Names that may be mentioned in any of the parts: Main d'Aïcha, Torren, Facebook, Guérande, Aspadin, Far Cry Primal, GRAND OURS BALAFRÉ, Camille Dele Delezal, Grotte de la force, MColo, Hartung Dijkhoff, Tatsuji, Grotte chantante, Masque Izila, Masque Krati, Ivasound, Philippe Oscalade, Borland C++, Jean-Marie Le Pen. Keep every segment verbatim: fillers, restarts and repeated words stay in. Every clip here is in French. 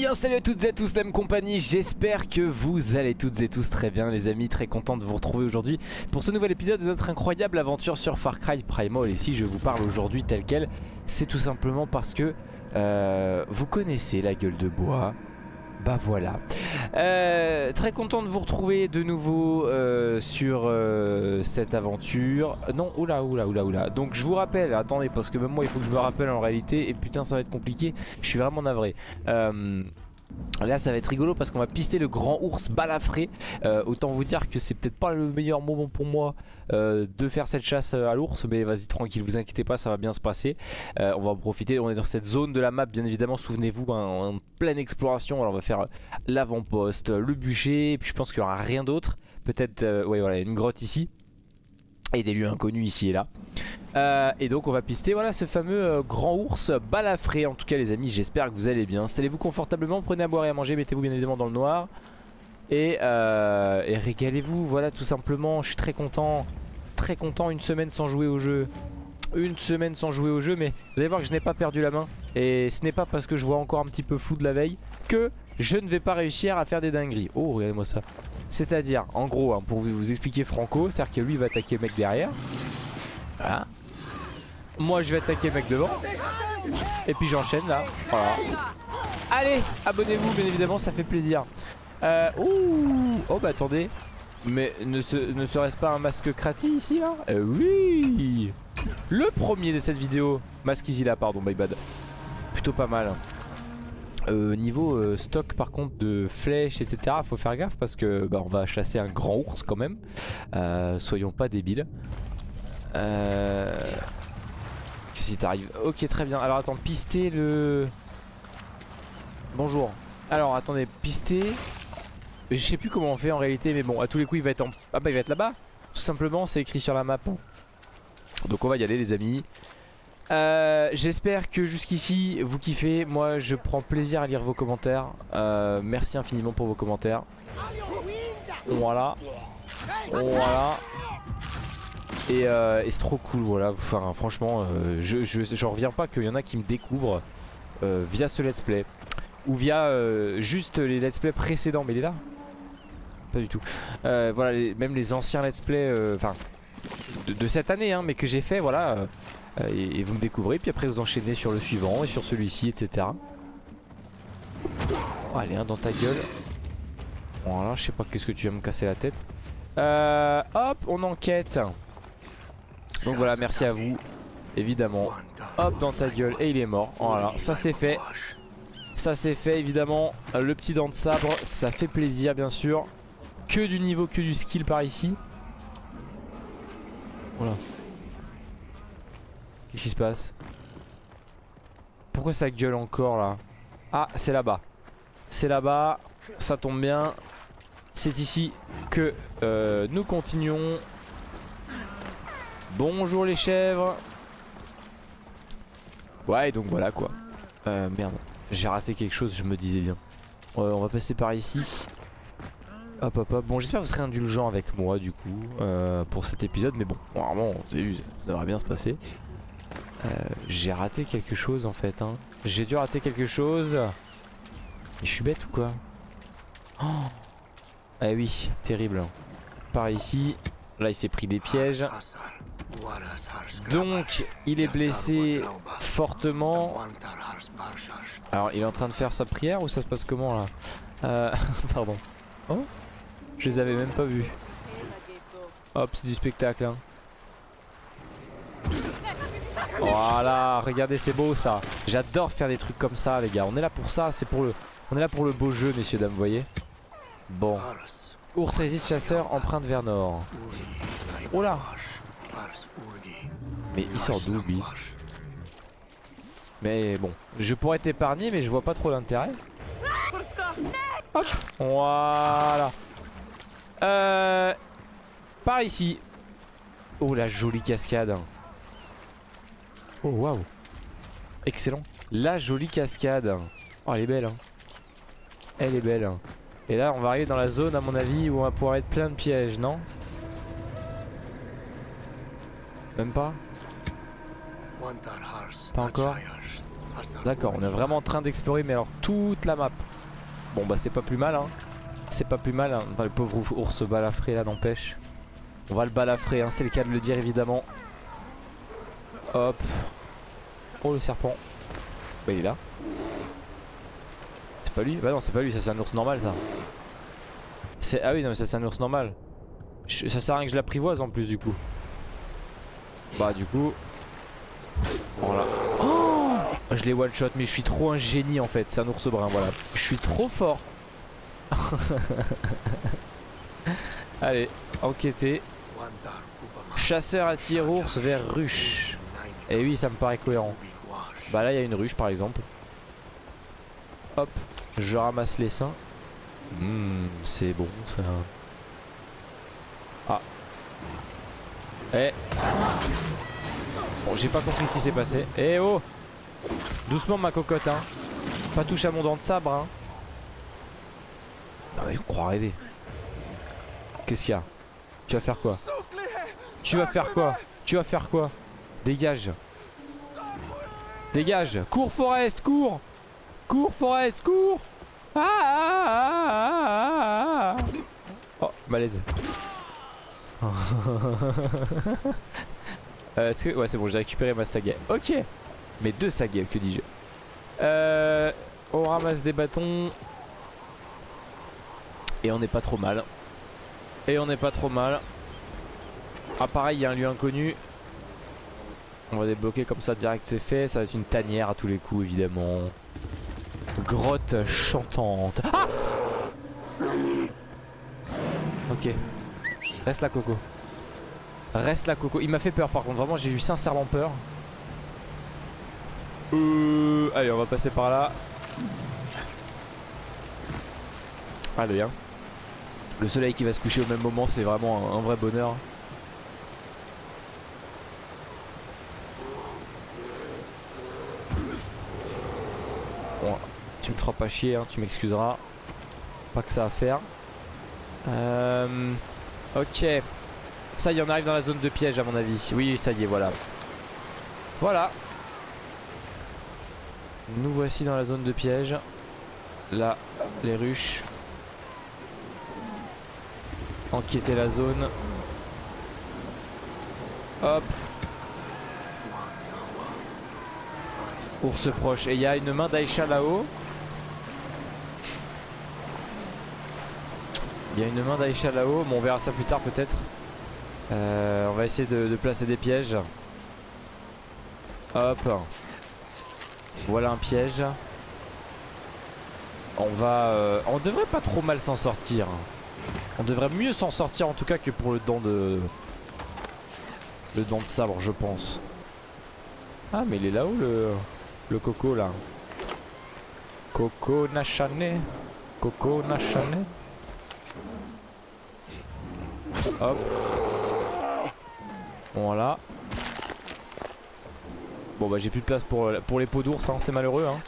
bien salut à toutes et à tous la même compagnie, j'espère que vous allez toutes et tous très bien les amis, très content de vous retrouver aujourd'hui pour ce nouvel épisode de notre incroyable aventure sur Far Cry Primal. Et si je vous parle aujourd'hui tel quel, c'est tout simplement parce que euh, vous connaissez la gueule de bois. Bah voilà, euh, très content de vous retrouver de nouveau euh, sur euh, cette aventure. Non, oula, oula, oula, oula. Donc je vous rappelle, attendez, parce que même moi il faut que je me rappelle en réalité. Et putain ça va être compliqué, je suis vraiment navré. euh, Là ça va être rigolo parce qu'on va pister le grand ours balafré. euh, Autant vous dire que c'est peut-être pas le meilleur moment pour moi euh, de faire cette chasse à l'ours. Mais vas-y tranquille, vous inquiétez pas, ça va bien se passer. euh, On va en profiter, on est dans cette zone de la map bien évidemment. Souvenez-vous, hein, en pleine exploration. Alors on va faire l'avant-poste, le bûcher. Et puis je pense qu'il n'y aura rien d'autre. Peut-être, euh, ouais voilà, une grotte ici. Et des lieux inconnus ici et là. Euh, et donc on va pister voilà ce fameux euh, grand ours balafré. En tout cas les amis, j'espère que vous allez bien. Installez-vous confortablement, prenez à boire et à manger, mettez-vous bien évidemment dans le noir. Et, euh, et régalez-vous, voilà tout simplement. Je suis très content, très content, une semaine sans jouer au jeu. Une semaine sans jouer au jeu, mais vous allez voir que je n'ai pas perdu la main. Et ce n'est pas parce que je vois encore un petit peu flou de la veille que je ne vais pas réussir à faire des dingueries. Oh regardez-moi ça. C'est-à-dire en gros, hein, pour vous, vous expliquer Franco, c'est-à-dire que lui il va attaquer le mec derrière. Voilà. Moi je vais attaquer le mec devant. Et puis j'enchaîne là. Voilà. Allez, abonnez-vous bien évidemment, ça fait plaisir. euh, ouh. Oh bah attendez. Mais ne, se, ne serait-ce pas un masque Krati ici là? euh, Oui. Le premier de cette vidéo. Masque Izila pardon, my bad. Plutôt pas mal. euh, Niveau euh, stock par contre de flèches etc, faut faire gaffe parce que bah, on va chasser un grand ours quand même. euh, Soyons pas débiles. Euh... Si t'arrives, ok très bien. Alors attends, pister le... Bonjour. Alors attendez, pister... Je sais plus comment on fait en réalité, mais bon, à tous les coups il va être en... Ah bah il va être là-bas. Tout simplement, c'est écrit sur la map. Donc on va y aller les amis. Euh, j'espère que jusqu'ici vous kiffez. Moi je prends plaisir à lire vos commentaires. euh, Merci infiniment pour vos commentaires. Voilà. Voilà. Et, euh, et c'est trop cool, voilà. Enfin, franchement, euh, je, je, j'en reviens pas qu'il y en a qui me découvrent euh, via ce let's play ou via euh, juste les let's play précédents. Mais il est là? Pas du tout. Euh, voilà, les, même les anciens let's play, enfin, euh, de, de cette année, hein, mais que j'ai fait, voilà. Euh, et, et vous me découvrez, puis après vous enchaînez sur le suivant et sur celui-ci, et cetera. Oh, allez, un hein, dans ta gueule. Voilà, je sais pas qu'est-ce que tu vas me casser la tête. Euh, hop, on enquête. Donc voilà, merci à vous, évidemment. Hop, dans ta gueule, et il est mort. Voilà, ça c'est fait. Ça c'est fait, évidemment. Le petit dent de sabre, ça fait plaisir, bien sûr. Que du niveau, que du skill par ici. Voilà. Qu'est-ce qui se passe? Pourquoi ça gueule encore, là? Ah, c'est là-bas. C'est là-bas, ça tombe bien. C'est ici que euh, nous continuons. Bonjour les chèvres. Ouais donc voilà quoi. euh, Merde, j'ai raté quelque chose, je me disais bien. euh, On va passer par ici. Hop hop hop. Bon j'espère que vous serez indulgents avec moi du coup euh, pour cet épisode. Mais bon, normalement on s'est eu, ça devrait bien se passer. euh, J'ai raté quelque chose en fait hein. J'ai dû rater quelque chose. Mais je suis bête ou quoi? Oh. Ah oui, terrible. Par ici. Là il s'est pris des pièges. Donc il est blessé fortement. Alors il est en train de faire sa prière ou ça se passe comment là? euh, Pardon. Oh, je les avais même pas vus. Hop, c'est du spectacle hein. Voilà, regardez c'est beau ça. J'adore faire des trucs comme ça les gars. On est là pour ça, c'est pour le... On est là pour le beau jeu messieurs dames, vous voyez. Bon. Ours résiste chasseur empreinte vers nord. Oh là. Mais il sort d'où lui? Mais bon, je pourrais t'épargner mais je vois pas trop l'intérêt. Hop. Voilà. Euh, par ici. Oh la jolie cascade. Oh waouh. Excellent. La jolie cascade. Oh elle est belle hein. Elle est belle. Et là on va arriver dans la zone à mon avis où on va pouvoir être plein de pièges, non? Même pas? Pas encore? D'accord, on est vraiment en train d'explorer, mais alors toute la map. Bon bah c'est pas plus mal hein. C'est pas plus mal hein. Bah, le pauvre ours balafré là n'empêche. On va le balafrer hein, c'est le cas de le dire évidemment. Hop. Oh le serpent. Bah il est là. C'est pas lui? Bah non c'est pas lui, ça c'est un ours normal ça. Ah oui non mais ça c'est un ours normal. Je... Ça sert à rien que je l'apprivoise en plus du coup. Bah du coup. Voilà. Oh je l'ai one shot mais je suis trop un génie en fait, c'est un ours brun voilà. Je suis trop fort. Allez, enquêter. Chasseur attire ours vers ruche. Et oui ça me paraît cohérent. Bah là il y a une ruche par exemple. Hop, je ramasse les seins. Mmh, c'est bon ça. Ah. Eh. Bon j'ai pas compris ce qui s'est passé. Eh oh. Doucement ma cocotte hein. Pas touche à mon dent de sabre hein. Non mais je crois rêver. Qu'est-ce qu'il y a? Tu vas faire quoi? Tu vas faire quoi? Tu vas faire quoi? Dégage. Dégage. Cours Forest, cours. Cours Forest, cours. Ah, ah, ah, ah, ah. Oh malaise. euh, est-ce que... Ouais c'est bon j'ai récupéré ma saga. Ok. Mais deux sagas que dis-je. euh, On ramasse des bâtons. Et on n'est pas trop mal. Et on n'est pas trop mal. Ah pareil il y a un lieu inconnu. On va débloquer comme ça direct c'est fait. Ça va être une tanière à tous les coups évidemment. Grotte chantante. Ah ok. Reste là Coco. Reste là Coco. Il m'a fait peur par contre. Vraiment j'ai eu sincèrement peur. Euh, allez on va passer par là. Allez hein. Le soleil qui va se coucher au même moment c'est vraiment un, un vrai bonheur. Bon, tu me feras pas chier hein, tu m'excuseras. Pas que ça à faire. euh, Ok. Ça y est on arrive dans la zone de piège à mon avis. Oui ça y est voilà. Voilà. Nous voici dans la zone de piège. Là, les ruches. Enquêter la zone. Hop. Ours proche. Et il y a une main d'Aïcha là-haut. Il y a une main d'Aïcha là-haut. Bon, on verra ça plus tard peut-être. Euh, on va essayer de, de placer des pièges. Hop. Voilà un piège. On va... Euh, on devrait pas trop mal s'en sortir. On devrait mieux s'en sortir en tout cas que pour le dent de... Le dent de sabre je pense. Ah mais il est là-haut le... Le coco là. Coco nachane. Coco nachane. Hop. Voilà. Bon bah j'ai plus de place pour, pour les peaux d'ours hein, c'est malheureux hein.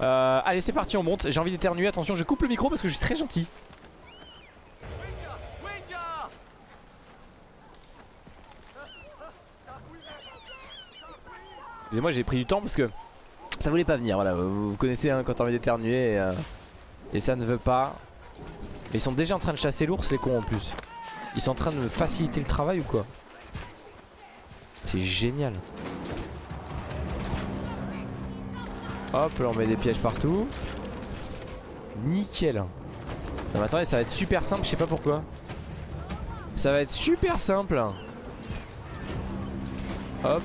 Euh, allez c'est parti on monte. J'ai envie d'éternuer, attention je coupe le micro parce que je suis très gentil. Excusez-moi j'ai pris du temps parce que ça voulait pas venir voilà. Vous, vous connaissez hein, quand t'as envie d'éternuer et, euh, et ça ne veut pas. Ils sont déjà en train de chasser l'ours les cons en plus. Ils sont en train de me faciliter le travail ou quoi? C'est génial. Hop là on met des pièges partout. Nickel. Non mais attendez ça va être super simple je sais pas pourquoi. Ça va être super simple. Hop.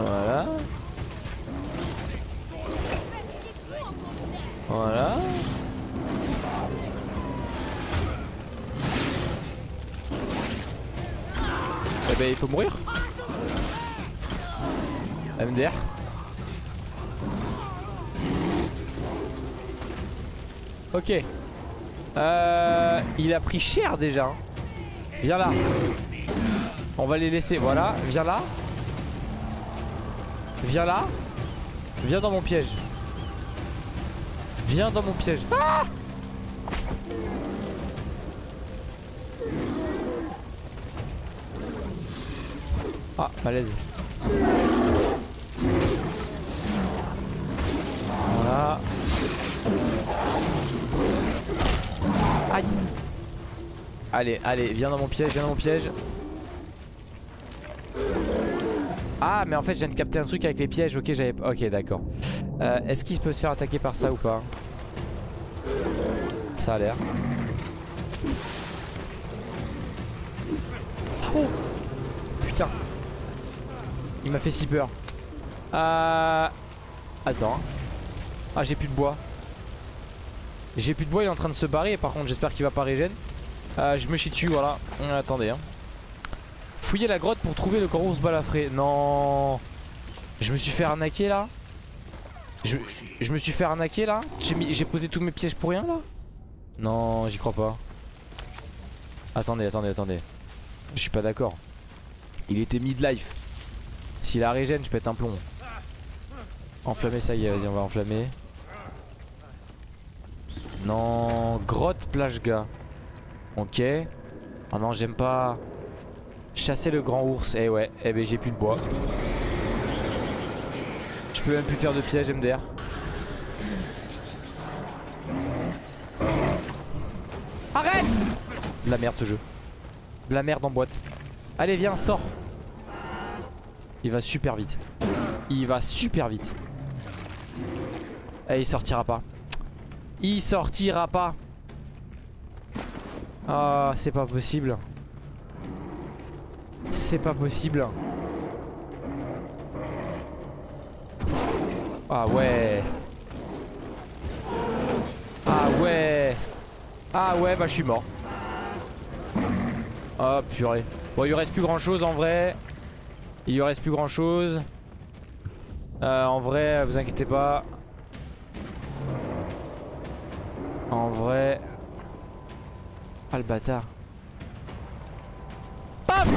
Voilà. Voilà. Eh ben il faut mourir. M D R. Ok. Euh, il a pris cher déjà. Viens là. On va les laisser. Voilà. Viens là. Viens là. Viens dans mon piège. Viens dans mon piège. Ah! Ah, malaise. Voilà. Aïe. Allez, allez, viens dans mon piège, viens dans mon piège. Ah, mais en fait, je viens de capter un truc avec les pièges. Ok, j'avais. Ok, d'accord. Euh, est-ce qu'il peut se faire attaquer par ça ou pas? Ça a l'air. Oh putain, il m'a fait si peur. Euh... Attends. Ah, j'ai plus de bois. J'ai plus de bois, il est en train de se barrer. Par contre, j'espère qu'il va pas régène. Euh, je me chie dessus, voilà. Euh, attendez. Hein. Fouiller la grotte pour trouver le corbeau où se balafrer. Non. Je me suis fait arnaquer là. Je, je me suis fait arnaquer là. J'ai posé tous mes pièges pour rien là. Non, j'y crois pas. Attendez, attendez, attendez. Je suis pas d'accord. Il était mid-life. S'il a régène, je pète un plomb. Enflammé, ça y est, vas-y, on va enflammer. Non, grotte, plage, gars. Ok. Oh non, j'aime pas. Chasser le grand ours. Eh ouais, eh ben j'ai plus de bois. Je peux même plus faire de piège M D R. Arrête! De la merde ce jeu. De la merde en boîte. Allez viens, sors. Il va super vite. Il va super vite. Et il sortira pas. Il sortira pas. Ah, c'est pas possible. C'est pas possible. Ah ouais. Ah ouais. Ah ouais, bah je suis mort. Oh purée. Bon, il lui reste plus grand chose en vrai. Il lui reste plus grand chose. Euh, en vrai, vous inquiétez pas. En vrai. Ah le bâtard. Paf.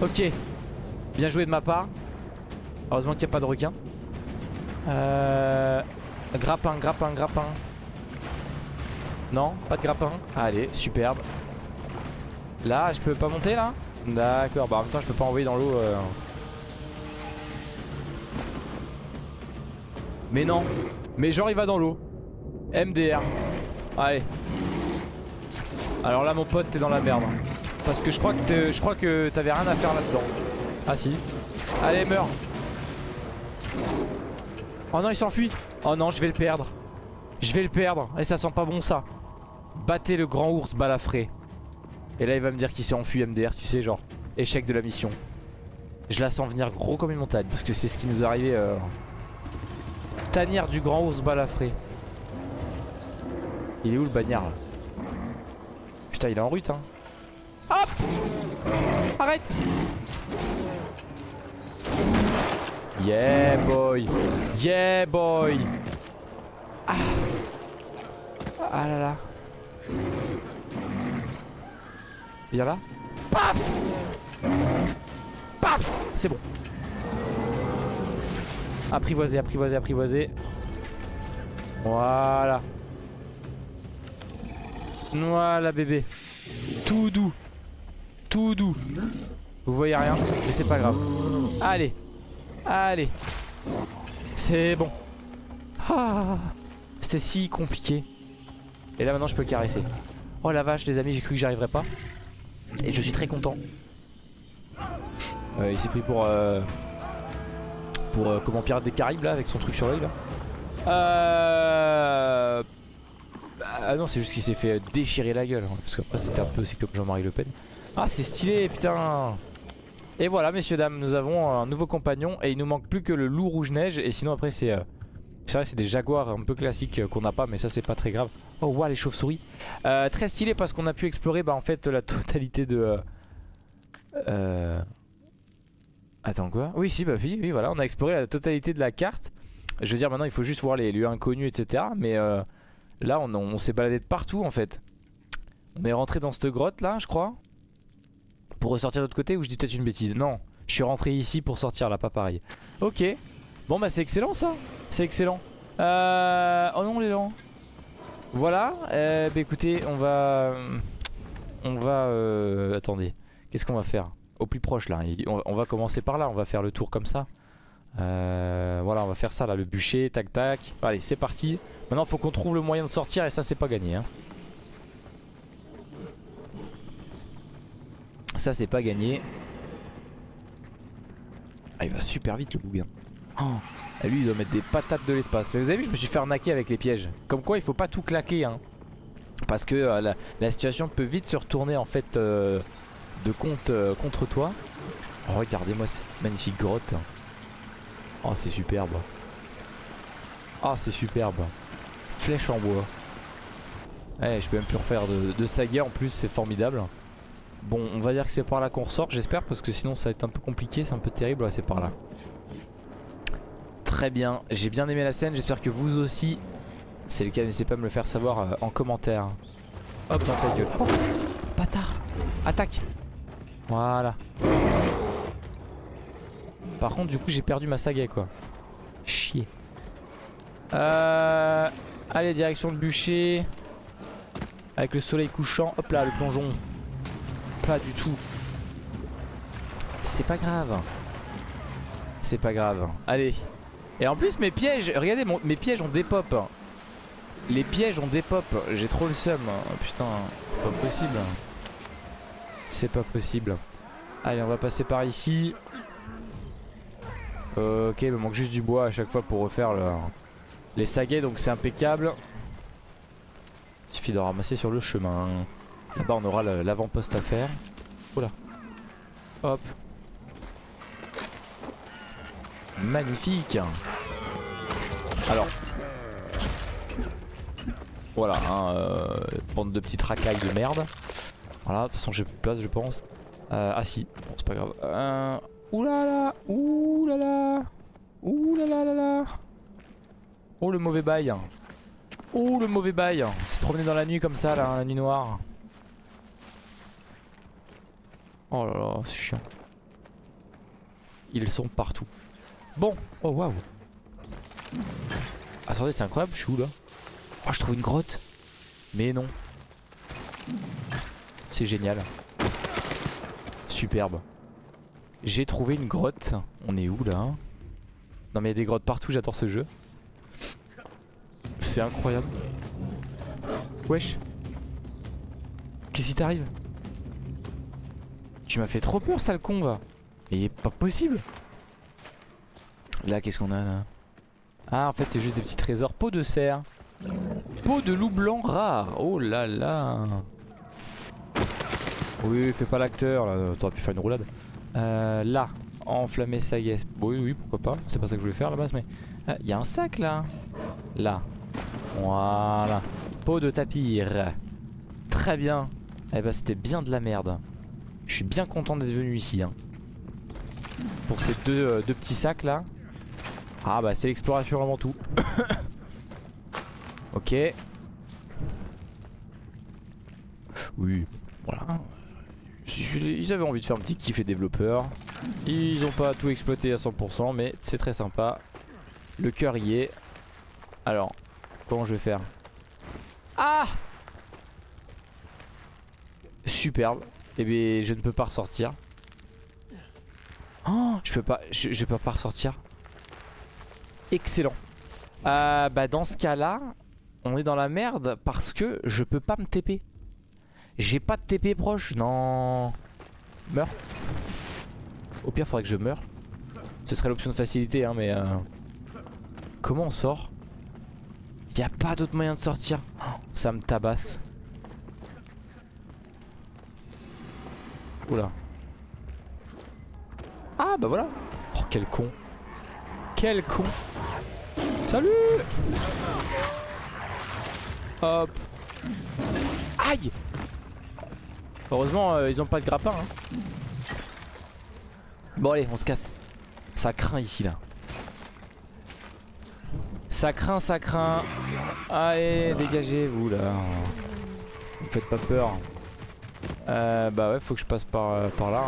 Ok. Bien joué de ma part. Heureusement qu'il n'y a pas de requin. Euh... Grappin, grappin, grappin. Non, pas de grappin. Allez, superbe. Là, je peux pas monter là? D'accord, bah en même temps je peux pas envoyer dans l'eau euh... Mais non. Mais genre il va dans l'eau. M D R. Allez. Alors là mon pote t'es dans la merde. Parce que je crois que je crois que t'avais rien à faire là-dedans. Ah si. Allez meurs. Oh non il s'enfuit. Oh non je vais le perdre. Je vais le perdre. Et ça sent pas bon ça. Battez le grand ours balafré. Et là il va me dire qu'il s'est enfui M D R, tu sais, genre échec de la mission. Je la sens venir gros comme une montagne. Parce que c'est ce qui nous est arrivé euh... Tanière du grand ours balafré. Il est où le bagnard là? Putain il est en rut hein. Hop. Arrête. Yeah boy. Yeah boy. Ah, ah là là. Viens là. Paf. Paf. C'est bon. Apprivoiser, apprivoiser, apprivoiser. Voilà. Voilà bébé. Tout doux. Tout doux. Vous voyez rien, mais c'est pas grave. Allez. Allez. C'est bon. Ah, c'était si compliqué. Et là maintenant je peux caresser. Oh la vache les amis, j'ai cru que j'arriverais pas. Et je suis très content. euh, Il s'est pris pour euh, Pour euh, comment Pirates des Caraïbes là. Avec son truc sur l'œil là. Euh... Ah non c'est juste qu'il s'est fait déchirer la gueule hein, parce qu'après c'était un peu c'est comme Jean-Marie Le Pen. Ah c'est stylé putain. Et voilà messieurs dames, nous avons un nouveau compagnon. Et il nous manque plus que le loup rouge-neige. Et sinon après c'est euh, c'est vrai c'est des jaguars un peu classiques euh, qu'on n'a pas. Mais ça c'est pas très grave. Oh wow les chauves-souris euh, très stylé parce qu'on a pu explorer bah en fait la totalité de euh... Euh... Attends quoi? Oui si bah oui, oui voilà on a exploré la totalité de la carte. Je veux dire maintenant il faut juste voir les lieux inconnus etc. Mais euh, là on, on s'est baladé de partout en fait. On est rentré dans cette grotte là je crois. Pour ressortir de l'autre côté ou je dis peut-être une bêtise? Non, je suis rentré ici pour sortir là, pas pareil. Ok, bon bah c'est excellent ça. C'est excellent euh... Oh non les gens. Voilà, euh, bah écoutez on va... On va... Euh... Attendez, qu'est-ce qu'on va faire? au plus proche là. On va commencer par là, on va faire le tour comme ça. Euh, voilà, on va faire ça là, le bûcher, tac tac. Allez, c'est parti. Maintenant faut qu'on trouve le moyen de sortir et ça c'est pas gagné hein. Ça c'est pas gagné. Ah, il va super vite le bougain. Oh, ah, lui il doit mettre des patates de l'espace. Mais vous avez vu, je me suis fait arnaquer avec les pièges. Comme quoi il faut pas tout claquer hein. Parce que euh, la, la situation peut vite se retourner en fait euh, de compte euh, contre toi. Oh, regardez-moi cette magnifique grotte. Oh c'est superbe. Oh c'est superbe. Flèche en bois. Eh, je peux même plus refaire de, de saga en plus, c'est formidable. Bon, on va dire que c'est par là qu'on ressort, j'espère, parce que sinon ça va être un peu compliqué, c'est un peu terrible. Ouais, c'est par là. Très bien, j'ai bien aimé la scène, j'espère que vous aussi. C'est le cas, n'hésitez pas à me le faire savoir euh, en commentaire. Hop dans ta gueule. Oh, bâtard. Attaque. Voilà. Par contre du coup j'ai perdu ma saga quoi. Chier. Euh, allez, direction le bûcher. Avec le soleil couchant. Hop là, le plongeon. Pas du tout. C'est pas grave. C'est pas grave. Allez. Et en plus mes pièges, regardez mon, mes pièges on dépop. Les pièges on dépop. J'ai trop le seum. Putain, c'est pas possible. C'est pas possible. Allez, on va passer par ici. Euh, ok, il me manque juste du bois à chaque fois pour refaire le... les saguets, donc c'est impeccable. Il suffit de ramasser sur le chemin. Là-bas on aura l'avant-poste à faire. Oula. Hop. Magnifique. Alors voilà, hein, euh, bande de petites racailles de merde. Voilà, de toute façon j'ai plus de place je pense. euh, Ah si, bon, c'est pas grave. euh... Oulala, oulala, oulala, là là. Oh le mauvais bail. Oh le mauvais bail. Se promener dans la nuit comme ça là, la nuit noire. Oh là là, c'est chiant. Ils sont partout. Bon, oh waouh. Attendez, c'est incroyable, je suis où là? Oh, je trouve une grotte. Mais non. C'est génial. Superbe. J'ai trouvé une grotte. On est où là? Non mais il y a des grottes partout, j'adore ce jeu. C'est incroyable. Wesh. Qu'est-ce qui t'arrive? Tu m'as fait trop peur sale con va. Mais il est pas possible. Là qu'est-ce qu'on a là? Ah en fait c'est juste des petits trésors. Peau de cerf. Peau de loup blanc rare. Oh là là. Oui fais pas l'acteur là. T'aurais pu faire une roulade. Euh, là, enflammer sa yes. Oui, oui, pourquoi pas. C'est pas ça que je voulais faire à la base, mais. Il euh, y a un sac là. Là. Voilà. Peau de tapir. Très bien. Eh ben, c'était bien de la merde. Je suis bien content d'être venu ici. Hein. Pour ces deux, euh, deux petits sacs là. Ah, bah, c'est l'exploration avant tout. Ok. Oui, voilà. Ils avaient envie de faire un petit kiff les développeurs. Ils ont pas tout exploité à cent pour cent, mais c'est très sympa. Le cœur y est. Alors, comment je vais faire? Ah! Superbe. Et eh bien, je ne peux pas ressortir. Oh, je peux pas. Je, je peux pas ressortir. Excellent. Euh, bah, dans ce cas-là, on est dans la merde parce que je peux pas me T P. J'ai pas de T P proche, non. Meurs. Au pire faudrait que je meure. Ce serait l'option de facilité hein mais euh... Comment on sort? Y'a pas d'autre moyen de sortir. Oh, ça me tabasse. Oula. Ah bah voilà. Oh quel con. Quel con. Salut. Hop. Aïe. Heureusement euh, ils ont pas de grappin hein. Bon allez on se casse. Ça craint ici là. Ça craint ça craint. Allez dégagez vous là. Vous faites pas peur. euh, Bah ouais faut que je passe par, euh, par là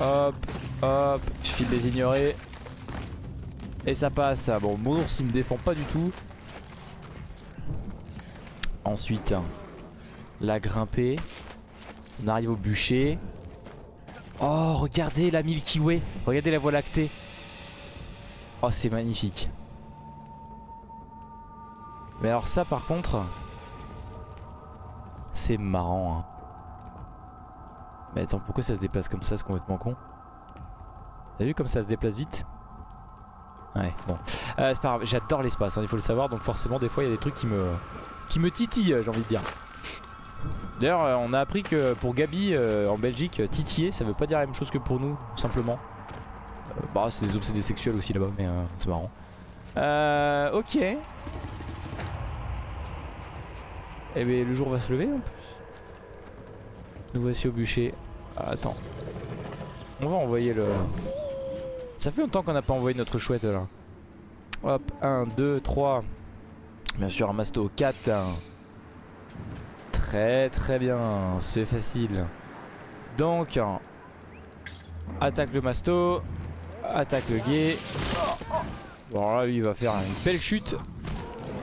hein. Hop hop. Je file des ignorés. Et ça passe. Bon mon ours il me défend pas du tout. Ensuite hein. La grimper. On arrive au bûcher. Oh, regardez la Milky Way. Regardez la voie lactée. Oh, c'est magnifique. Mais alors ça, par contre... C'est marrant, hein. Mais attends, pourquoi ça se déplace comme ça? C'est complètement con. T'as vu comme ça se déplace vite? Ouais, bon. Euh, c'est pas grave, j'adore l'espace, hein, il faut le savoir. Donc forcément, des fois, il y a des trucs qui me, qui me titillent, j'ai envie de dire. D'ailleurs, on a appris que pour Gabi, euh, en Belgique, titiller, ça veut pas dire la même chose que pour nous, simplement. Euh, bah, c'est des obsédés sexuels aussi là-bas, mais euh, c'est marrant. Euh, ok. Eh bien, le jour va se lever en plus. Nous voici au bûcher. Ah, attends. On va envoyer le... Ça fait longtemps qu'on n'a pas envoyé notre chouette là. Hop, un, deux, trois. Bien sûr, un masto, quatre. Très très bien, c'est facile. Donc, attaque le masto, attaque le guet. Bon là, lui, il va faire une belle chute.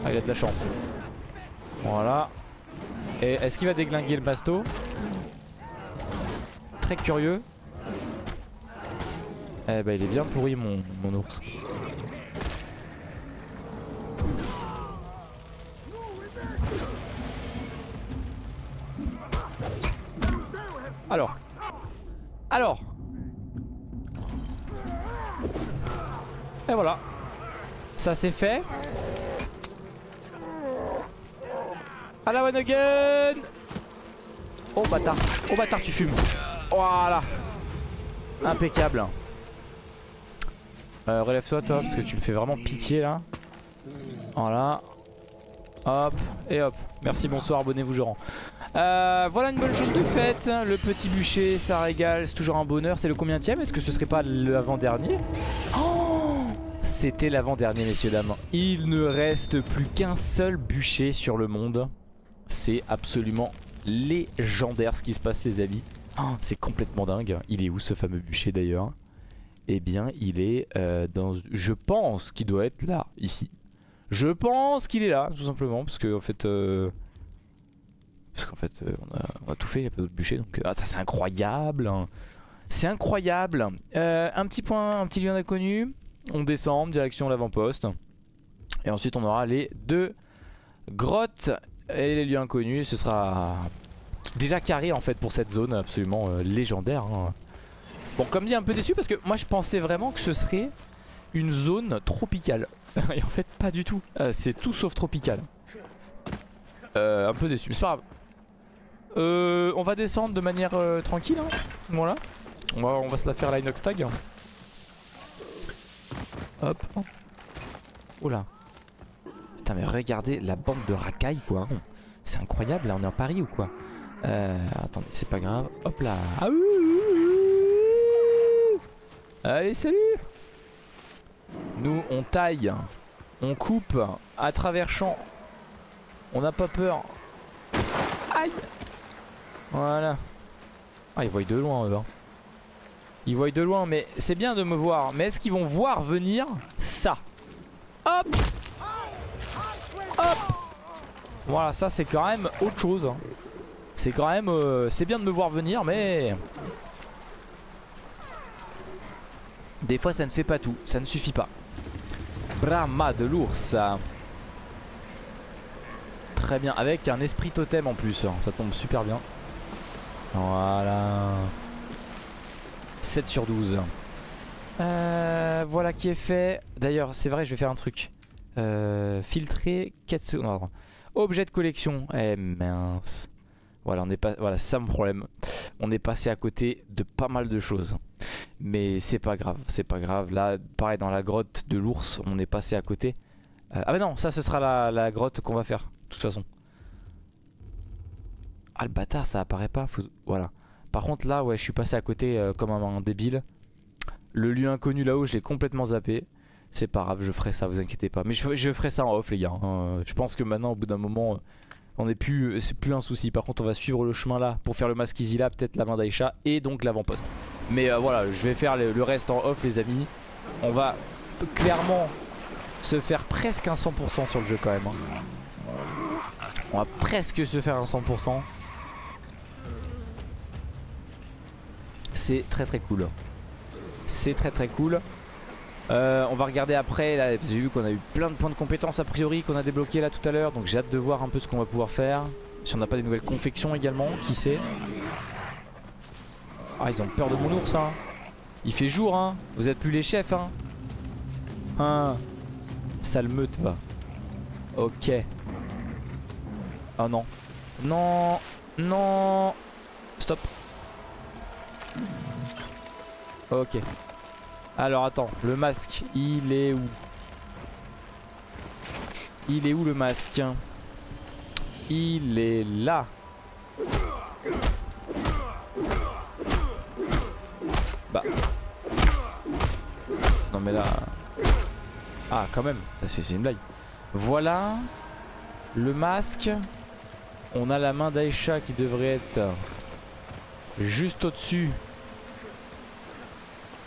Ah, il a de la chance. Voilà. Et est-ce qu'il va déglinguer le basto? Très curieux. Eh ben il est bien pourri mon, mon ours. Alors. Alors. Et voilà. Ça c'est fait. À la one again. Oh bâtard, oh bâtard tu fumes. Voilà. Impeccable. euh, Relève toi toi parce que tu me fais vraiment pitié là. Voilà. Hop et hop. Merci, bonsoir, abonnez-vous, je rends. euh, Voilà une bonne chose de faite. Le petit bûcher, ça régale, c'est toujours un bonheur. C'est le combientième? Est-ce que ce serait pas l'avant-dernier? Oh, c'était l'avant-dernier, messieurs dames. Il ne reste plus qu'un seul bûcher sur le monde. C'est absolument légendaire ce qui se passe, les amis. Oh, c'est complètement dingue. Il est où ce fameux bûcher d'ailleurs? Eh bien il est euh, dans... Je pense qu'il doit être là, ici. Je pense qu'il est là, tout simplement. Parce que en fait euh... Parce qu'en fait euh, on, a, on a tout fait. Il n'y a pas d'autre bûcher donc... Ah ça c'est incroyable. C'est incroyable. euh, Un petit point, un petit lien d'inconnu. On descend direction l'avant-poste. Et ensuite on aura les deux grottes et les lieux inconnus. Ce sera... Déjà carré en fait pour cette zone absolument euh, légendaire hein. Bon comme dit un peu déçu parce que moi je pensais vraiment que ce serait une zone tropicale. Et en fait pas du tout. euh, C'est tout sauf tropical. euh, Un peu déçu mais c'est pas grave. euh, On va descendre de manière euh, tranquille hein. Voilà on va, on va se la faire la inox tag. Hop. Oula. Putain mais regardez la bande de racailles quoi. C'est incroyable là on est en Paris ou quoi? Euh, attendez, c'est pas grave. Hop là. Ah, ouh, ouh, ouh. Allez, salut. Nous, on taille. On coupe à travers champ. On n'a pas peur. Aïe. Voilà. Ah, ils voient de loin, eux. Hein. Ils voient de loin, mais c'est bien de me voir. Mais est-ce qu'ils vont voir venir ça? Hop. Hop. Voilà, ça, c'est quand même autre chose. Hein. C'est quand même... Euh, c'est bien de me voir venir mais... Des fois ça ne fait pas tout, ça ne suffit pas. Brahma de l'ours. Très bien, avec un esprit totem en plus, ça tombe super bien. Voilà. sept sur douze. Euh, voilà qui est fait. D'ailleurs c'est vrai je vais faire un truc. Euh, filtrer quatre secondes. Objet de collection. Eh mince. Voilà, on est pas... voilà, c'est ça mon problème. On est passé à côté de pas mal de choses. Mais c'est pas grave, c'est pas grave. Là, pareil, dans la grotte de l'ours, on est passé à côté. Euh... Ah bah non, ça ce sera la, la grotte qu'on va faire, de toute façon. Ah le bâtard, ça apparaît pas. Faut... Voilà. Par contre là, ouais, je suis passé à côté euh, comme un, un débile. Le lieu inconnu là-haut, je l'ai complètement zappé. C'est pas grave, je ferai ça, vous inquiétez pas. Mais je, je ferai ça en off, les gars. Euh, je pense que maintenant, au bout d'un moment... Euh... On est plus, c'est plus un souci. Par contre on va suivre le chemin là pour faire le masque Izila, peut-être la main d'Aïcha et donc l'avant-poste. Mais euh, voilà je vais faire le, le reste en off les amis. On va clairement se faire presque un cent pour cent sur le jeu quand même hein. On va presque se faire un cent pour cent. C'est très très cool. C'est très très cool. Euh, on va regarder après, là j'ai vu qu'on a eu plein de points de compétences a priori qu'on a débloqué là tout à l'heure. Donc j'ai hâte de voir un peu ce qu'on va pouvoir faire. Si on n'a pas des nouvelles confections également, qui sait. Ah ils ont peur de mon ours hein. Il fait jour hein, vous êtes plus les chefs hein. Hein. Sale meute va. Ok. Oh non. Non. Non. Stop. Ok. Alors attends, le masque, il est où? Il est où le masque? Il est là. Bah. Non mais là... Ah quand même, c'est une blague. Voilà. Le masque. On a la main d'Aïcha qui devrait être juste au-dessus.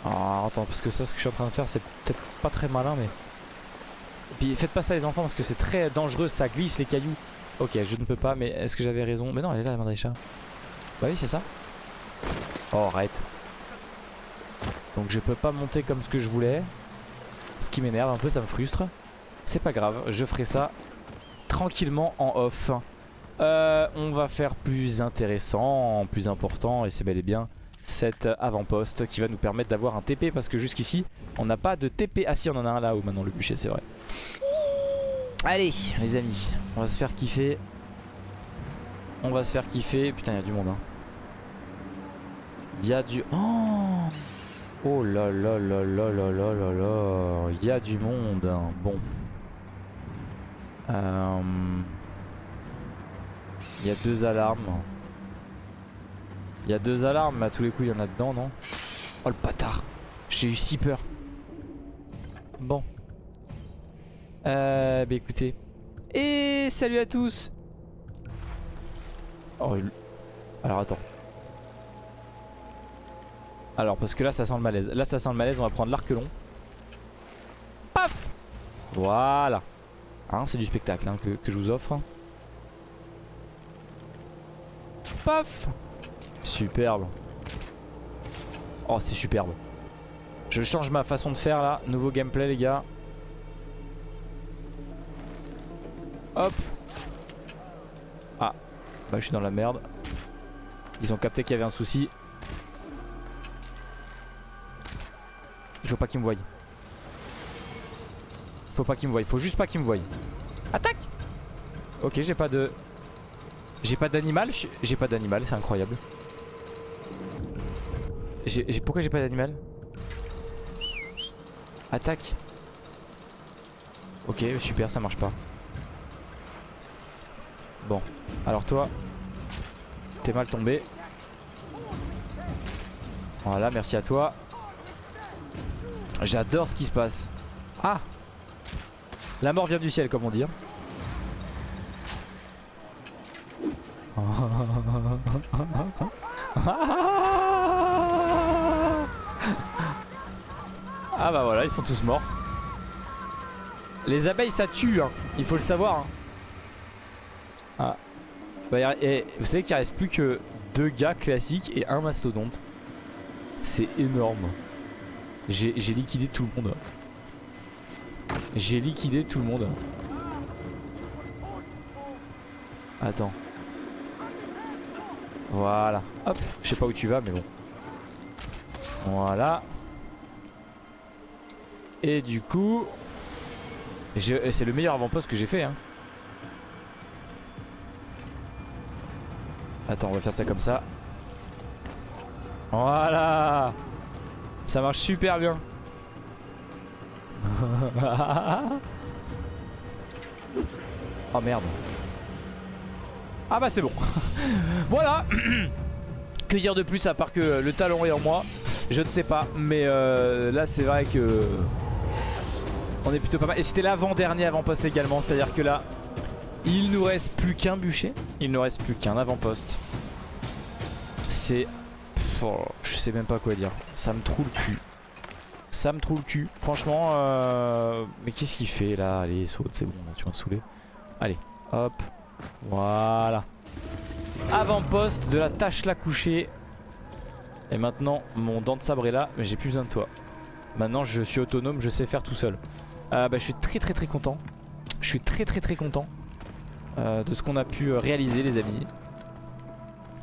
Ah attends, parce que ça ce que je suis en train de faire c'est peut-être pas très malin mais... Et puis faites pas ça les enfants parce que c'est très dangereux, ça glisse les cailloux. Ok je ne peux pas mais est-ce que j'avais raison? Mais non elle est là la main d'Aïcha. Bah oui c'est ça. Oh arrête. Donc je peux pas monter comme ce que je voulais. Ce qui m'énerve un peu, ça me frustre. C'est pas grave, je ferai ça tranquillement en off. Euh, on va faire plus intéressant, plus important et c'est bel et bien... cet avant-poste qui va nous permettre d'avoir un T P parce que jusqu'ici on n'a pas de T P. Ah si on en a un là-haut maintenant le bûcher c'est vrai. Allez les amis, on va se faire kiffer. On va se faire kiffer. Putain il y a du monde hein. Il y a du... Oh, oh là là là là là là là là. Il y a du monde hein. Bon euh... il y a deux alarmes. Il y a deux alarmes, mais à tous les coups il y en a dedans, non? Oh le bâtard! J'ai eu si peur. Bon. Euh, bah écoutez. Et salut à tous! Oh, il... Alors attends. Alors parce que là ça sent le malaise. Là ça sent le malaise, on va prendre l'arc long. Paf! Voilà. Hein, c'est du spectacle hein, que, que je vous offre. Paf! Superbe. Oh c'est superbe. Je change ma façon de faire là. Nouveau gameplay les gars. Hop. Ah bah je suis dans la merde. Ils ont capté qu'il y avait un souci. Il faut pas qu'ils me voient. Faut pas qu'ils me voient. Faut juste pas qu'ils me voient. Attaque. Ok j'ai pas de... J'ai pas d'animal. J'ai pas d'animal c'est incroyable. J'ai, j'ai, pourquoi j'ai pas d'animal? Attaque. Ok super ça marche pas. Bon alors toi t'es mal tombé. Voilà merci à toi. J'adore ce qui se passe. Ah la mort vient du ciel comme on dit. Ah bah voilà ils sont tous morts. Les abeilles ça tue hein. Il faut le savoir hein. Ah. Bah, et vous savez qu'il reste plus que deux gars classiques et un mastodonte. C'est énorme. J'ai liquidé tout le monde. J'ai liquidé tout le monde. Attends. Voilà. Hop. Je sais pas où tu vas mais bon. Voilà. Et du coup c'est le meilleur avant-poste que j'ai fait hein. Attends on va faire ça comme ça. Voilà. Ça marche super bien. Oh merde. Ah bah c'est bon. Voilà. Que dire de plus à part que le talent est en moi. Je ne sais pas mais euh, là c'est vrai que... On est plutôt pas mal. Et c'était l'avant-dernier avant-poste également. C'est-à-dire que là, il nous reste plus qu'un bûcher. Il nous reste plus qu'un avant-poste. C'est... Oh, je sais même pas quoi dire. Ça me trouve le cul. Ça me trouve le cul. Franchement, euh... mais qu'est-ce qu'il fait là? Allez, saute, c'est bon, tu m'as saoulé. Allez, hop. Voilà. Avant-poste de la tâche la couchée. Et maintenant mon dent de sabre est là, mais j'ai plus besoin de toi. Maintenant je suis autonome, je sais faire tout seul. Euh, bah, je suis très très très content. Je suis très très très content euh, de ce qu'on a pu réaliser les amis.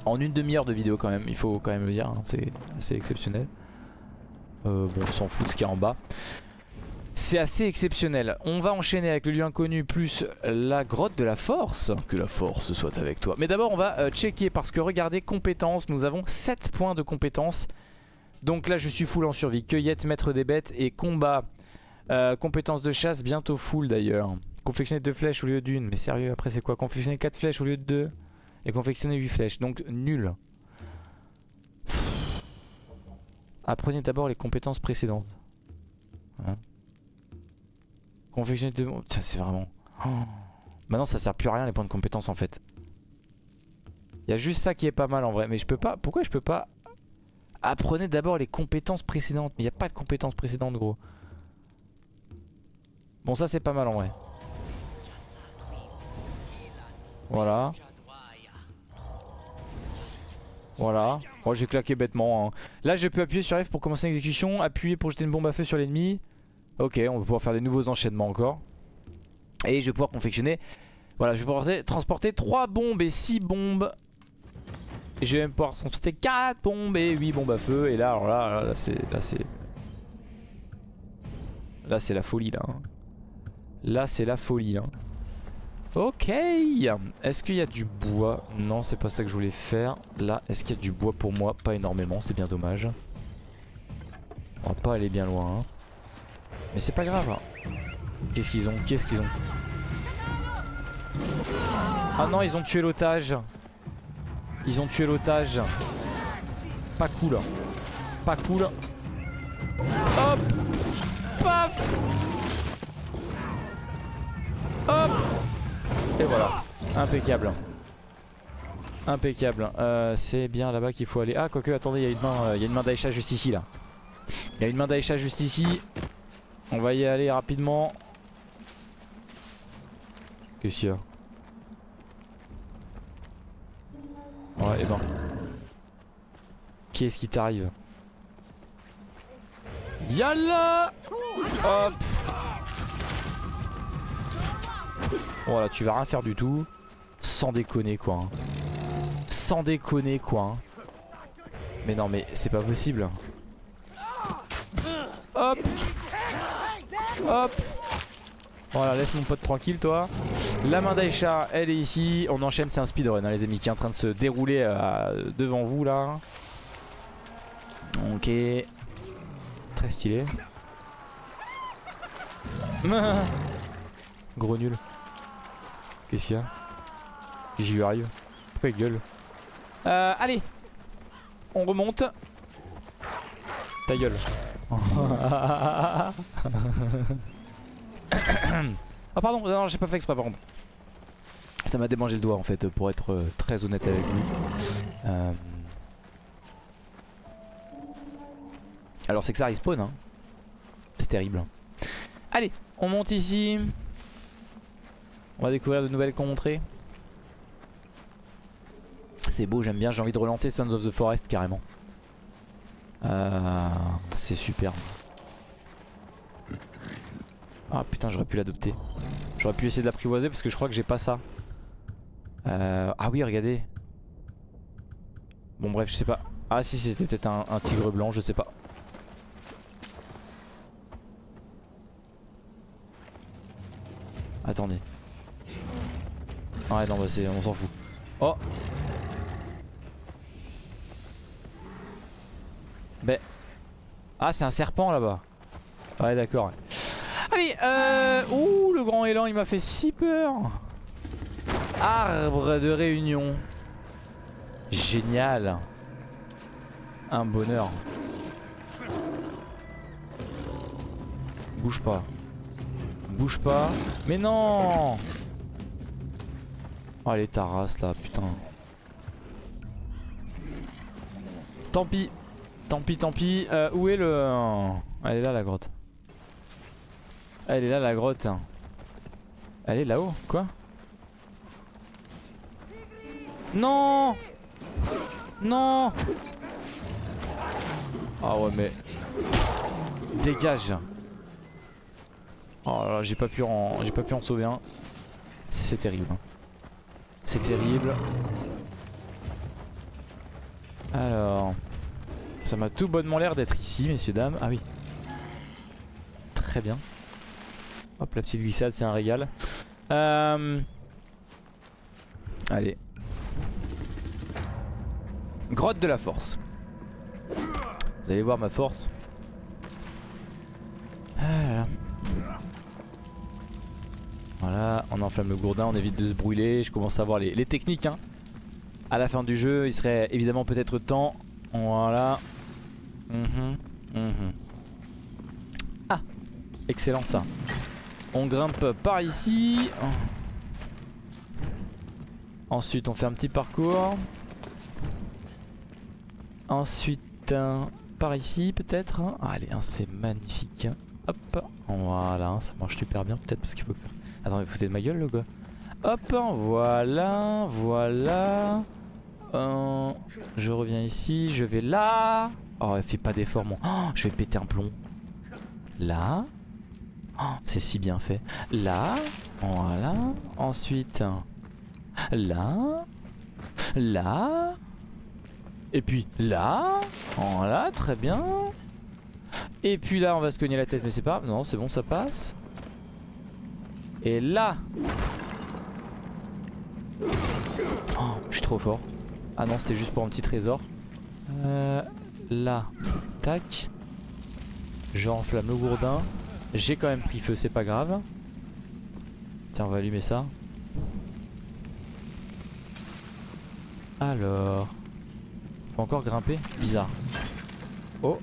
En une demi-heure de vidéo quand même, il faut quand même le dire, hein, c'est assez exceptionnel. Euh, bon, on s'en fout de ce qu'il y a en bas. C'est assez exceptionnel. On va enchaîner avec le lieu inconnu plus la grotte de la force. Que la force soit avec toi. Mais d'abord on va euh, checker parce que regardez, compétences, nous avons sept points de compétences. Donc là je suis full en survie, cueillette, maître des bêtes et combat. Euh, compétences de chasse bientôt full d'ailleurs. Confectionner deux flèches au lieu d'une. Mais sérieux, après c'est quoi? Confectionner quatre flèches au lieu de deux. Et confectionner huit flèches, donc nul. Pff. Apprenez d'abord les compétences précédentes. Hein? Confectionner deux... Tiens, c'est vraiment... Oh. Maintenant, ça sert plus à rien les points de compétence en fait. Il y a juste ça qui est pas mal en vrai. Mais je peux pas... Pourquoi je peux pas... Apprenez d'abord les compétences précédentes. Mais il n'y a pas de compétences précédentes gros. Bon, ça c'est pas mal en vrai. Voilà. Voilà. Oh, j'ai claqué bêtement. Hein. Là, je peux appuyer sur F pour commencer l'exécution. Appuyer pour jeter une bombe à feu sur l'ennemi. Ok, on va pouvoir faire des nouveaux enchaînements encore. Et je vais pouvoir confectionner. Voilà, je vais pouvoir transporter trois bombes et six bombes. Et je vais même pouvoir transporter quatre bombes et huit bombes à feu. Et là, alors là, là, là c'est. Là, c'est. Là, c'est la folie, là. Hein. Là, c'est la folie. Hein. Ok. Est-ce qu'il y a du bois? Non, c'est pas ça que je voulais faire. Là, est-ce qu'il y a du bois pour moi? Pas énormément, c'est bien dommage. On va pas aller bien loin. Hein. Mais c'est pas grave. Hein. Qu'est-ce qu'ils ont? Qu'est-ce qu'ils ont? Ah non, ils ont tué l'otage. Ils ont tué l'otage. Pas cool. Pas cool. Hop. Paf. Hop. Et voilà, impeccable. Impeccable. Euh, c'est bien là-bas qu'il faut aller. Ah, quoique, attendez, il y a une main, euh, y a une main d'Aïcha juste ici là. Il y a une main d'Aïcha juste ici. On va y aller rapidement. Qu'est-ce qu'il y a? Ouais, et ben. Qu'est-ce qui t'arrive? Yalla! Hop! Voilà, tu vas rien faire du tout. Sans déconner quoi hein. Sans déconner quoi hein. Mais non mais c'est pas possible. Hop. Hop. Voilà, laisse mon pote tranquille toi. La main d'Aïcha elle est ici. On enchaîne, c'est un speedrun hein, les amis, qui est en train de se dérouler euh, devant vous là. Ok. Très stylé. Gros nul. Qu'est-ce qu'il y a? Qu'est-ce qui lui arrive? Pourquoi il gueule? Euh, allez! On remonte! Ta gueule! Ah oh, pardon, non, j'ai pas fait exprès par contre. Ça m'a démangé le doigt en fait, pour être très honnête avec vous. Euh... Alors c'est que ça respawn hein. C'est terrible. Allez, on monte ici. On va découvrir de nouvelles contrées. C'est beau, j'aime bien, j'ai envie de relancer Sons of the Forest carrément. Euh, c'est superbe. Ah putain, j'aurais pu l'adopter. J'aurais pu essayer de l'apprivoiser parce que je crois que j'ai pas ça. Euh, ah oui, regardez. Bon bref, je sais pas. Ah si, c'était peut-être un, un tigre blanc, je sais pas. Attendez. Ouais non bah c'est, on s'en fout. Oh. Mais ah c'est un serpent là-bas. Ouais d'accord. Allez euh... Ouh le grand élan il m'a fait si peur. Arbre de réunion. Génial. Un bonheur. Bouge pas. Bouge pas. Mais non. Oh les tarasses là putain. Tant pis. Tant pis tant pis euh, où est le... Elle est là la grotte. Elle est là la grotte. Elle est là-haut. Quoi? Non. Non. Ah ouais mais... Dégage. Oh là là, j'ai pas pu en... j'ai pas pu en sauver un. C'est terrible. C'est terrible. Alors... Ça m'a tout bonnement l'air d'être ici, messieurs, dames. Ah oui. Très bien. Hop, la petite glissade, c'est un régal. Euh... Allez. Grotte de la force. Vous allez voir ma force. Ah là là. Voilà, on enflamme le gourdin, on évite de se brûler. Je commence à voir les, les techniques. Hein. À la fin du jeu, il serait évidemment peut-être temps... Voilà. Mmh, mmh. Ah, excellent ça. On grimpe par ici. Ensuite on fait un petit parcours. Ensuite hein, par ici peut-être. Ah, allez hein, c'est magnifique. Hop. Voilà hein, ça marche super bien peut-être parce qu'il faut que... Attends, vous foutez de ma gueule le gars. Hop hein, voilà. Voilà. Euh, je reviens ici, je vais là. Oh, elle fait pas d'effort, mon. Oh, je vais péter un plomb. Là. Oh, c'est si bien fait. Là. Voilà. Ensuite. Là. Là. Et puis là. Voilà, très bien. Et puis là, on va se cogner la tête, mais c'est pas grave. Non, c'est bon, ça passe. Et là. Oh, je suis trop fort. Ah non, c'était juste pour un petit trésor. Euh, là, tac. J'enflamme le gourdin. J'ai quand même pris feu, c'est pas grave. Tiens, on va allumer ça. Alors... Faut encore grimper. Bizarre. Oh.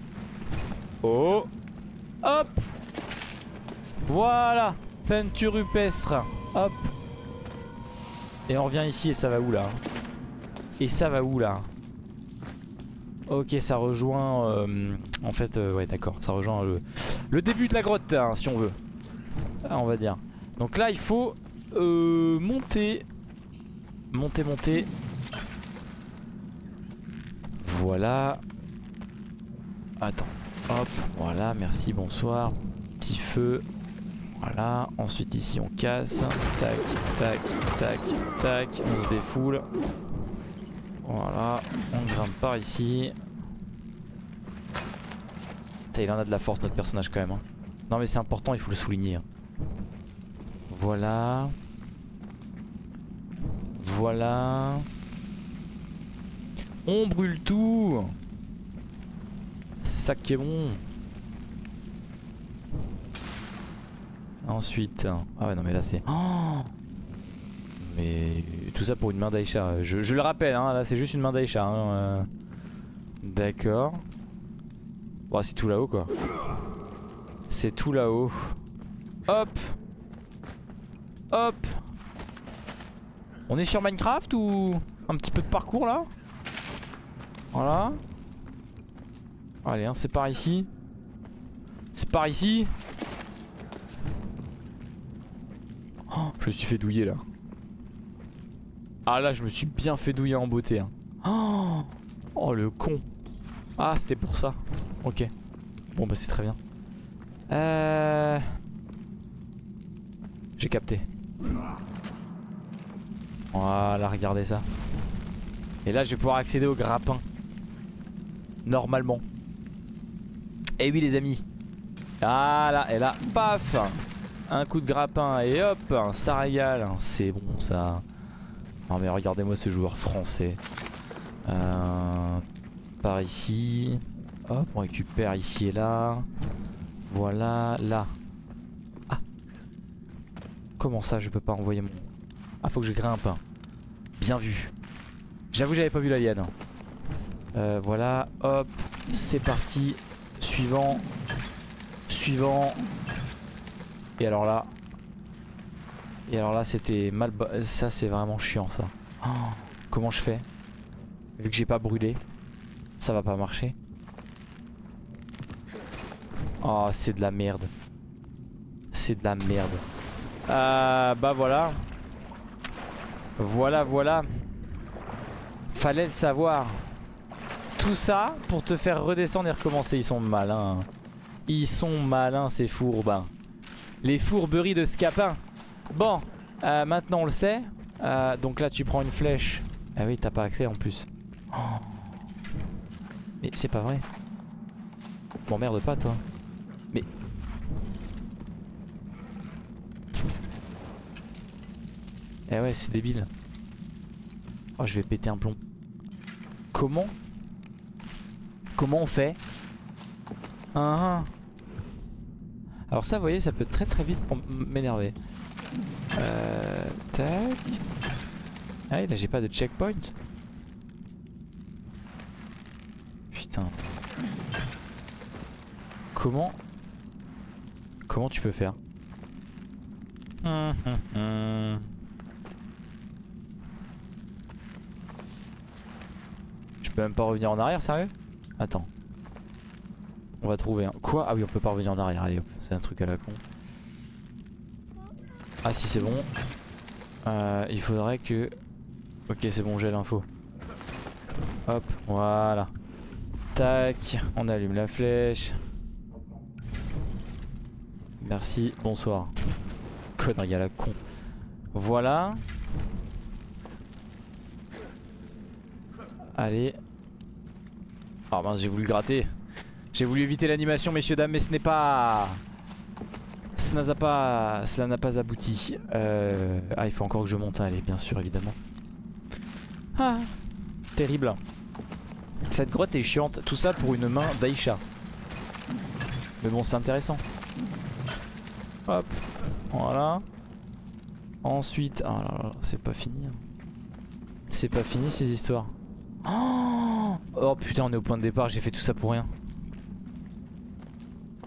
Oh. Hop. Voilà. Peinture rupestre. Hop. Et on revient ici et ça va où là? Et ça va où là? Ok, ça rejoint euh, en fait euh, ouais d'accord, ça rejoint le, le début de la grotte hein, si on veut ah, on va dire. Donc là il faut euh, monter. Monter monter. Voilà. Attends. Hop. Voilà, merci, bonsoir. Petit feu. Voilà, ensuite ici on casse. Tac, tac, tac, tac. On se défoule. Voilà, on grimpe par ici. Putain, il en a de la force notre personnage quand même hein. Non mais c'est important, il faut le souligner hein. Voilà. Voilà. On brûle tout. C'est ça qui est bon. Ensuite... Ah ouais non mais là c'est... Oh. Mais tout ça pour une main d'Aïcha, je, je le rappelle, hein, là c'est juste une main d'Aïcha. Hein, euh... D'accord. Oh, c'est tout là-haut quoi. C'est tout là-haut. Hop. Hop. On est sur Minecraft ou un petit peu de parcours là? Voilà. Allez, hein, c'est par ici. C'est par ici. Oh, je me suis fait douiller là. Ah là je me suis bien fait douiller en beauté hein. Oh, oh le con. Ah c'était pour ça. Ok. Bon bah c'est très bien. Euh... J'ai capté. Voilà regardez ça. Et là je vais pouvoir accéder au grappin. Normalement. Et oui les amis. Ah là et là paf. Un coup de grappin et hop. Ça régale. C'est bon ça. Non mais regardez-moi ce joueur français. Euh, par ici. Hop, on récupère ici et là. Voilà, là. Ah. Comment ça, je peux pas envoyer mon... Ah, faut que je grimpe. Bien vu. J'avoue, j'avais pas vu la liane. Euh, voilà, hop. C'est parti. Suivant. Suivant. Et alors là... Et alors là c'était mal... Ça c'est vraiment chiant ça. Oh, comment je fais? Vu que j'ai pas brûlé. Ça va pas marcher. Oh c'est de la merde. C'est de la merde. Euh, bah voilà. Voilà voilà. Fallait le savoir. tout ça pour te faire redescendre et recommencer. Ils sont malins. Ils sont malins ces fourbes. Les fourberies de Scapin. Bon, euh, maintenant on le sait. Euh, donc là tu prends une flèche. Ah oui, t'as pas accès en plus. Oh. Mais c'est pas vrai. M'emmerde pas toi. Mais... Eh ouais, c'est débile. Oh, je vais péter un plomb. Comment Comment on fait hein, hein. Alors ça, vous voyez, ça peut très très vite m'énerver. Euh... Tac... Ah oui, là j'ai pas de checkpoint. Putain... Comment... Comment tu peux faire? Hum hum hum... Je peux même pas revenir en arrière, sérieux? Attends. On va trouver un... Quoi? Ah oui, on peut pas revenir en arrière, allez hop, c'est un truc à la con. Ah si, c'est bon. Euh, il faudrait que... Ok, c'est bon, j'ai l'info. Hop, voilà. Tac, on allume la flèche. Merci, bonsoir. Connerie à la con. Voilà. Allez. Ah mince, j'ai voulu gratter. J'ai voulu éviter l'animation, messieurs, dames, mais ce n'est pas... Cela n'a pas... Cela n'a pas abouti. Euh... Ah, il faut encore que je monte. Allez, bien sûr, évidemment. Ah, terrible. Cette grotte est chiante. Tout ça pour une main d'Aïcha. Mais bon, c'est intéressant. Hop. Voilà. Ensuite... Ah là là, c'est pas fini. C'est pas fini, ces histoires. Oh, oh putain, on est au point de départ, j'ai fait tout ça pour rien.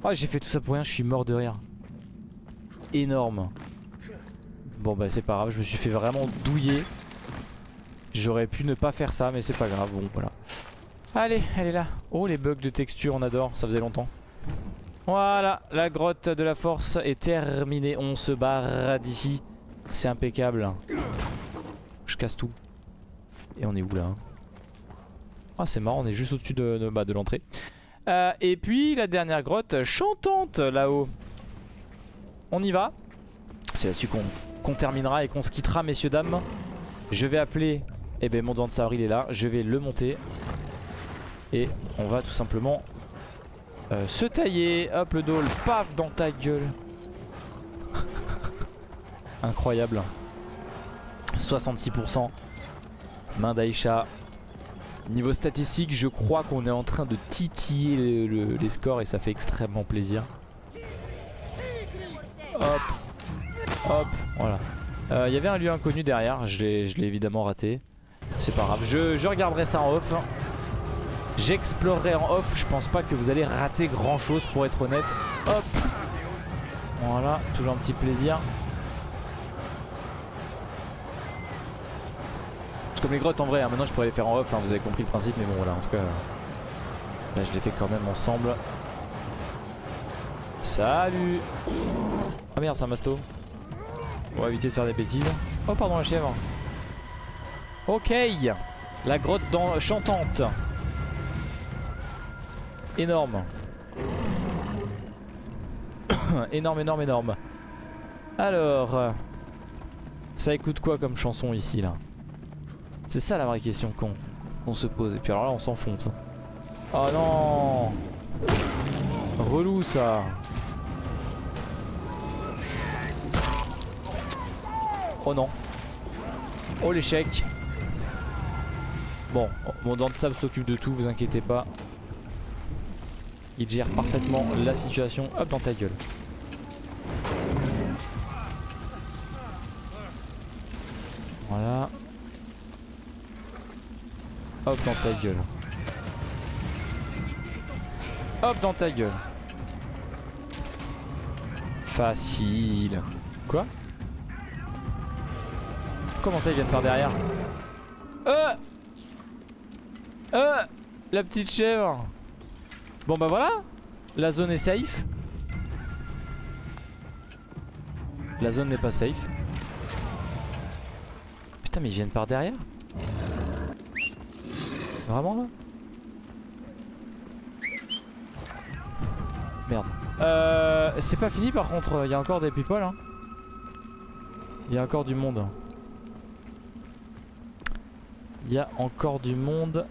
Oh, j'ai fait tout ça pour rien, je suis mort de rire. Énorme. Bon bah c'est pas grave, je me suis fait vraiment douiller. J'aurais pu ne pas faire ça, mais c'est pas grave, bon voilà. Allez, elle est là. Oh, les bugs de texture, on adore, ça faisait longtemps. Voilà, la grotte de la force est terminée, on se barre d'ici. C'est impeccable. Je casse tout. Et on est où là hein? Ah c'est marrant, on est juste au-dessus de, de, bah, de l'entrée. Euh, et puis la dernière grotte chantante là-haut. On y va. C'est là-dessus qu'on qu'on terminera et qu'on se quittera, messieurs, dames. Je vais appeler... Eh ben mon doigt de sabre il est là, je vais le monter. Et on va tout simplement euh, se tailler. Hop, le doll, paf, dans ta gueule. Incroyable. soixante-six pour cent. Main d'Aïcha. Niveau statistique, je crois qu'on est en train de titiller le, le, les scores et ça fait extrêmement plaisir. Hop, hop, voilà. Il euh, y avait un lieu inconnu derrière, je l'ai évidemment raté. C'est pas grave, je, je regarderai ça en off. J'explorerai en off, je pense pas que vous allez rater grand chose pour être honnête. Hop, voilà, toujours un petit plaisir. Comme les grottes en vrai, hein. Maintenant je pourrais les faire en off, hein. Vous avez compris le principe, mais bon voilà, en tout cas là je les fais quand même ensemble. Salut. Ah merde, c'est un masto. On va éviter de faire des bêtises. Oh pardon, la chèvre. Ok, la grotte dans... chantante. Énorme. Énorme, énorme, énorme. Alors ça écoute quoi comme chanson ici là? C'est ça la vraie question qu'on qu'on se pose. Et puis alors là on s'enfonce. Oh non, relou ça. Oh non. Oh l'échec. Bon, mon dent de sable s'occupe de tout, vous inquiétez pas. Il gère parfaitement la situation. Hop, dans ta gueule. Voilà. Hop dans ta gueule. Hop dans ta gueule. Facile. Quoi? Comment ça il vient de par derrière? Euh Euh La petite chèvre. Bon bah voilà. La zone est safe. La zone n'est pas safe. Putain mais ils viennent par derrière? Vraiment là? Merde. Euh, c'est pas fini par contre, il y a encore des people. Hein. Il y a encore du monde. Il y a encore du monde.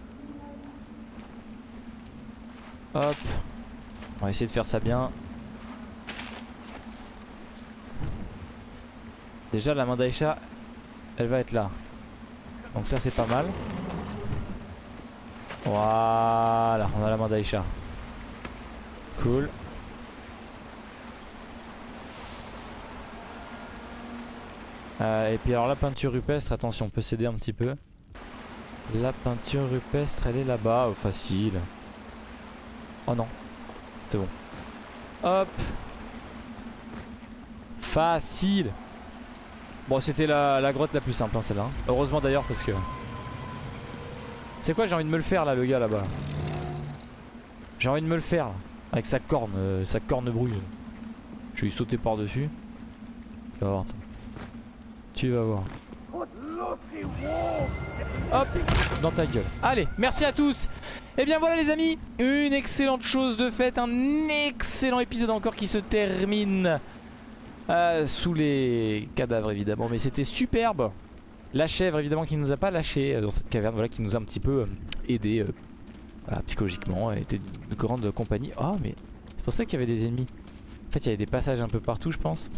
Hop. On va essayer de faire ça bien. Déjà la main d'Aïcha, elle va être là. Donc ça c'est pas mal. Voilà, on a la main d'Aïcha. Cool. Euh, et puis alors la peinture rupestre, attention, on peut s'aider un petit peu. La peinture rupestre, elle est là-bas, oh, facile. Oh non, c'est bon. Hop. Facile. Bon, c'était la, la grotte la plus simple hein, celle-là. Heureusement d'ailleurs parce que... C'est quoi, j'ai envie de me le faire là, le gars là-bas. J'ai envie de me le faire là, avec sa corne, euh, sa corne brouille. Je vais lui sauter par-dessus. Tu vas voir. Tu vas voir. Hop, dans ta gueule. Allez, merci à tous. Et bien voilà les amis, une excellente chose de faite, un excellent épisode encore qui se termine. Euh, sous les cadavres évidemment, mais c'était superbe. La chèvre évidemment qui nous a pas lâché dans cette caverne, voilà, qui nous a un petit peu euh, aidé euh, voilà, psychologiquement, elle était de grande compagnie. Oh mais c'est pour ça qu'il y avait des ennemis. En fait il y avait des passages un peu partout je pense.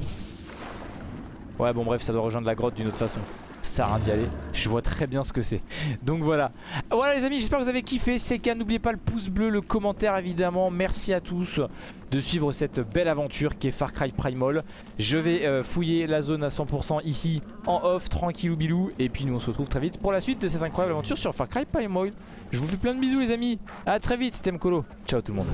Ouais bon bref, ça doit rejoindre la grotte d'une autre façon. Ça sert à rien d'y aller, je vois très bien ce que c'est. Donc voilà, voilà les amis, j'espère que vous avez kiffé. C'est cas, n'oubliez pas le pouce bleu, le commentaire évidemment. Merci à tous de suivre cette belle aventure qui est Far Cry Primal. Je vais euh, fouiller la zone à cent pour cent ici en off, tranquillou bilou. Et puis nous on se retrouve très vite pour la suite de cette incroyable aventure sur Far Cry Primal. Je vous fais plein de bisous les amis, à très vite, c'était MColo. Ciao tout le monde.